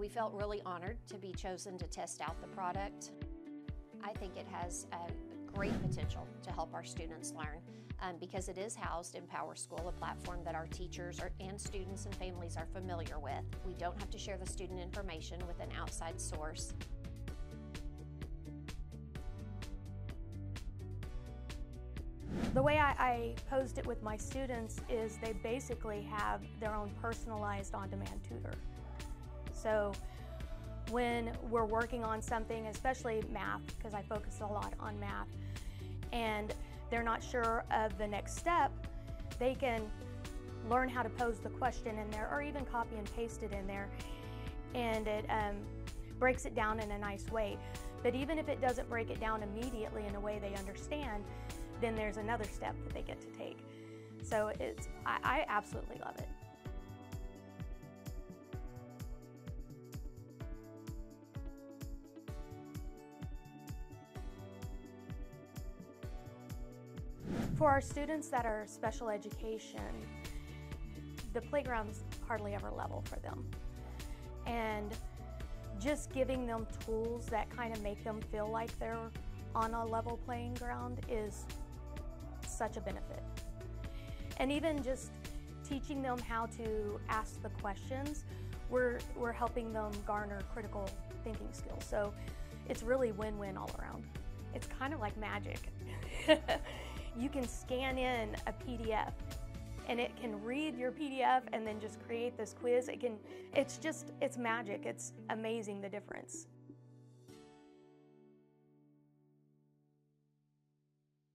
We felt really honored to be chosen to test out the product. I think it has a great potential to help our students learn because it is housed in PowerSchool, a platform that our teachers and students and families are familiar with. We don't have to share the student information with an outside source. The way I posed it with my students is they basically have their own personalized on-demand tutor. So when we're working on something, especially math, because I focus a lot on math, and they're not sure of the next step, they can learn how to pose the question in there or even copy and paste it in there. And it breaks it down in a nice way. But even if it doesn't break it down immediately in a way they understand, then there's another step that they get to take. So I absolutely love it. For our students that are special education, the playground's hardly ever level for them. And just giving them tools that kind of make them feel like they're on a level playing ground is such a benefit. And even just teaching them how to ask the questions, we're helping them garner critical thinking skills. So it's really win-win all around. It's kind of like magic. You can scan in a PDF and it can read your PDF and then just create this quiz. It's magic. It's amazing, the difference.